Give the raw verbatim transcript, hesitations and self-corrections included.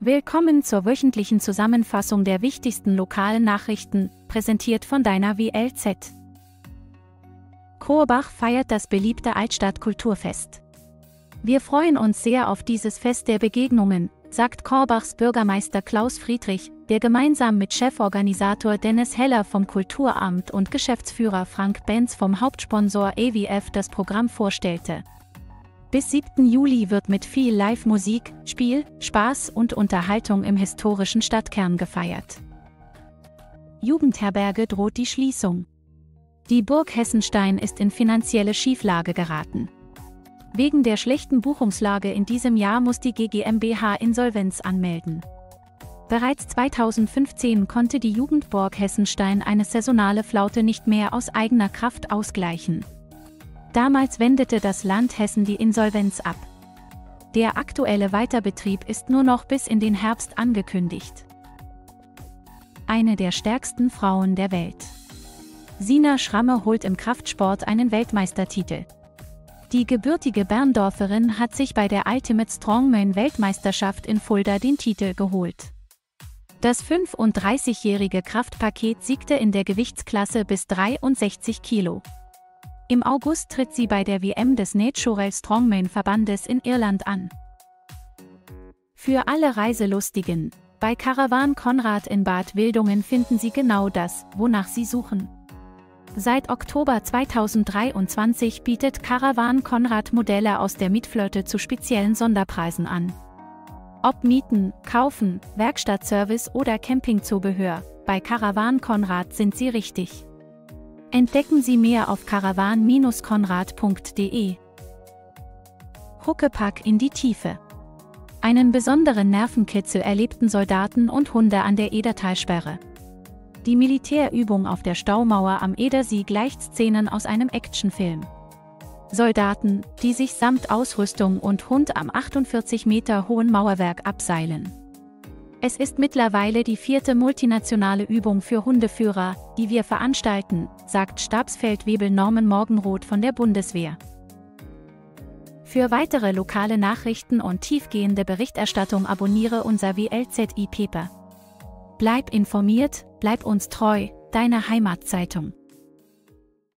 Willkommen zur wöchentlichen Zusammenfassung der wichtigsten lokalen Nachrichten, präsentiert von deiner W L Z. Korbach feiert das beliebte Altstadt-Kulturfest. Wir freuen uns sehr auf dieses Fest der Begegnungen, sagt Korbachs Bürgermeister Klaus Friedrich, der gemeinsam mit Cheforganisator Dennis Heller vom Kulturamt und Geschäftsführer Frank Benz vom Hauptsponsor E W F das Programm vorstellte. Bis siebten Juli wird mit viel Live-Musik, Spiel, Spaß und Unterhaltung im historischen Stadtkern gefeiert. Jugendherberge droht die Schließung. Die Burg Hessenstein ist in finanzielle Schieflage geraten. Wegen der schlechten Buchungslage in diesem Jahr muss die G G M B H Insolvenz anmelden. Bereits zweitausendfünfzehn konnte die Jugendburg Hessenstein eine saisonale Flaute nicht mehr aus eigener Kraft ausgleichen. Damals wendete das Land Hessen die Insolvenz ab. Der aktuelle Weiterbetrieb ist nur noch bis in den Herbst angekündigt. Eine der stärksten Frauen der Welt. Sina Schramme holt im Kraftsport einen Weltmeistertitel. Die gebürtige Berndorferin hat sich bei der Ultimate Strongman Weltmeisterschaft in Fulda den Titel geholt. Das fünfunddreißigjährige Kraftpaket siegte in der Gewichtsklasse bis dreiundsechzig Kilo. Im August tritt sie bei der W M des Natural Strongman Verbandes in Irland an. Für alle Reiselustigen, bei Caravan Konrad in Bad Wildungen finden Sie genau das, wonach Sie suchen. Seit Oktober zweitausenddreiundzwanzig bietet Caravan Konrad Modelle aus der Mietflotte zu speziellen Sonderpreisen an. Ob Mieten, Kaufen, Werkstattservice oder Campingzubehör, bei Caravan Konrad sind Sie richtig. Entdecken Sie mehr auf caravan Bindestrich konrad Punkt de. Huckepack in die Tiefe. Einen besonderen Nervenkitzel erlebten Soldaten und Hunde an der Edertalsperre. Die Militärübung auf der Staumauer am Edersee gleicht Szenen aus einem Actionfilm. Soldaten, die sich samt Ausrüstung und Hund am achtundvierzig Meter hohen Mauerwerk abseilen. Es ist mittlerweile die vierte multinationale Übung für Hundeführer, die wir veranstalten, sagt Stabsfeldwebel Norman Morgenroth von der Bundeswehr. Für weitere lokale Nachrichten und tiefgehende Berichterstattung abonniere unser W L Z i Paper. Bleib informiert, bleib uns treu, deine Heimatzeitung.